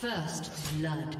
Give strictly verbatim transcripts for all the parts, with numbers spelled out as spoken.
First blood.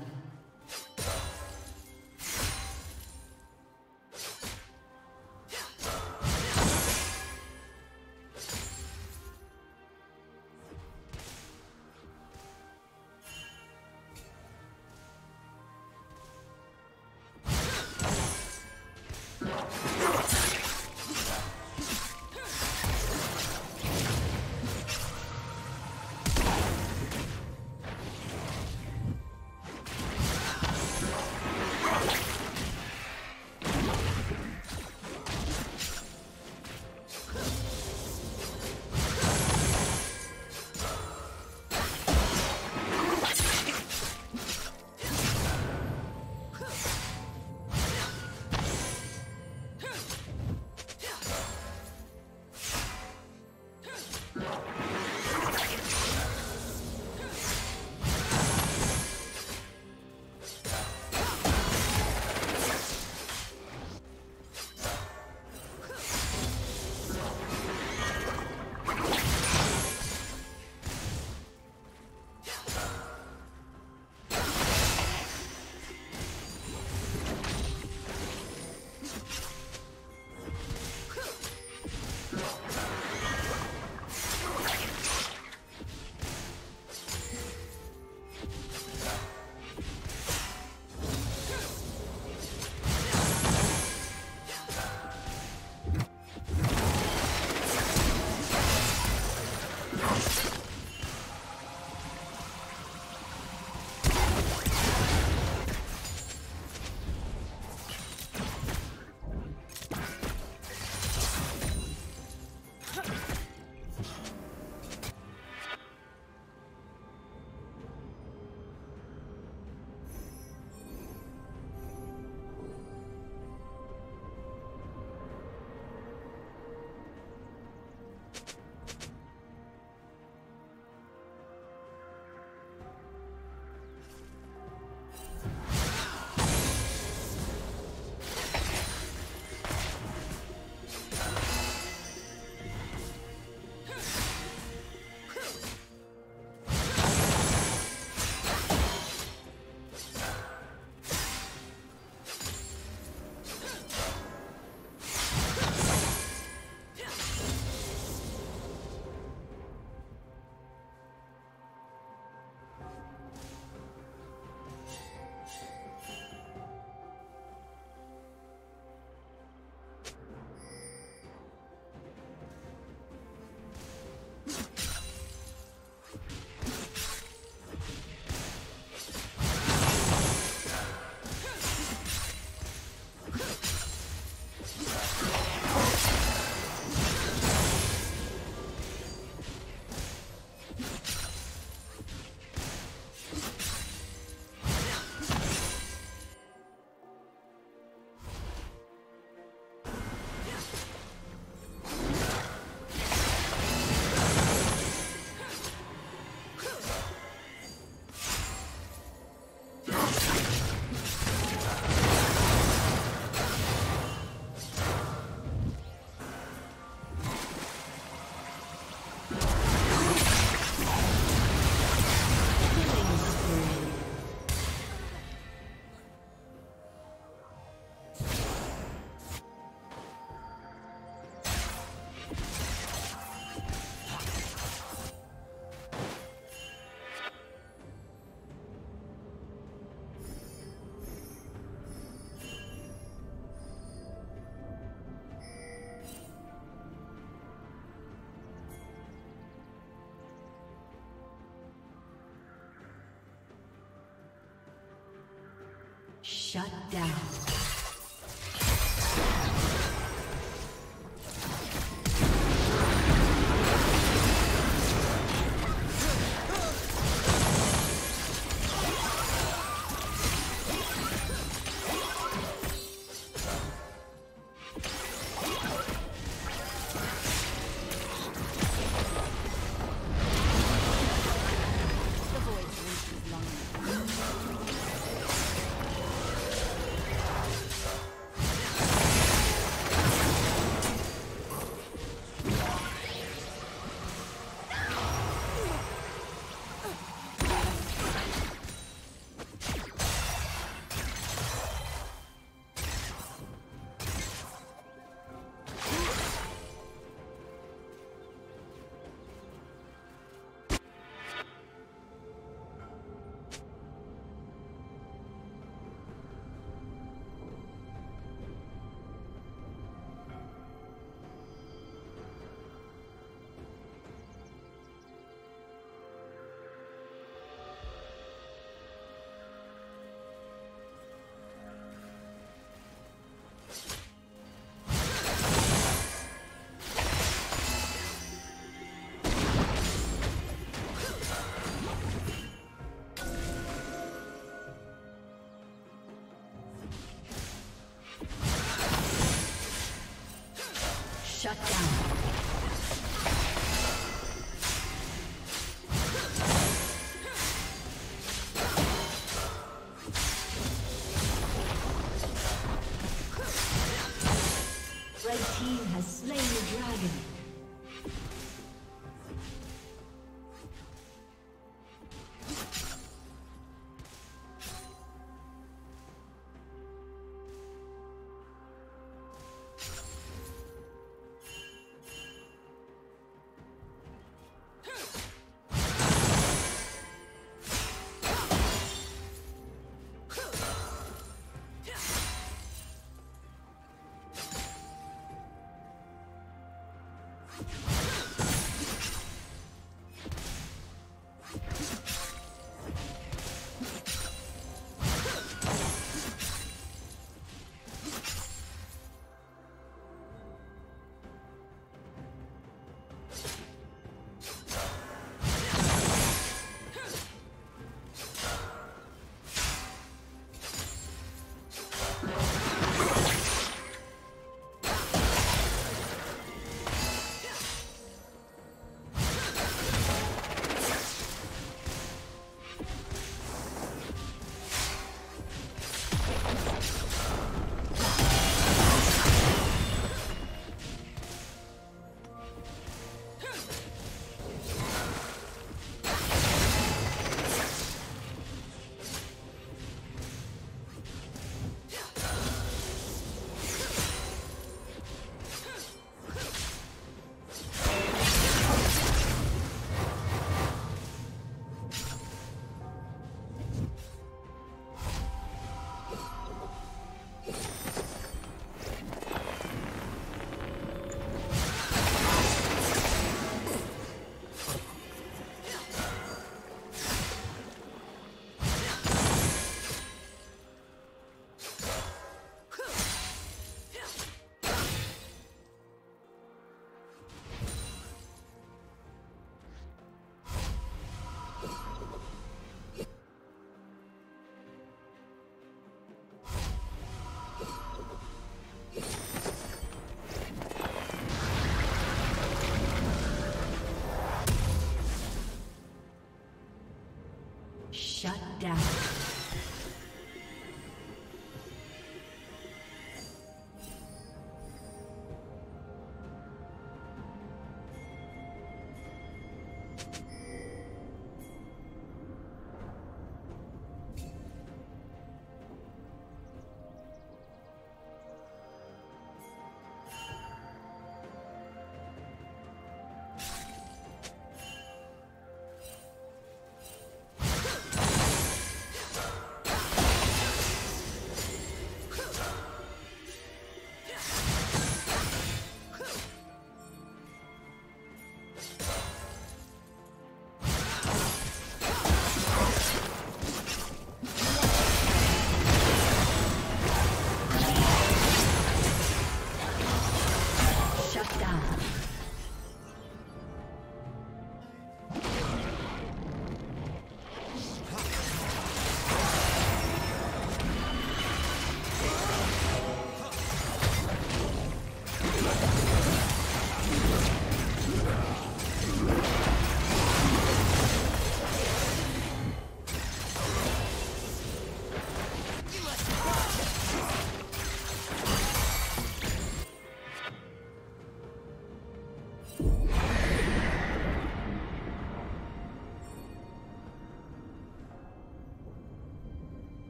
Shut down.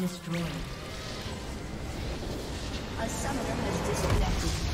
Destroyed. A summoner has disconnected.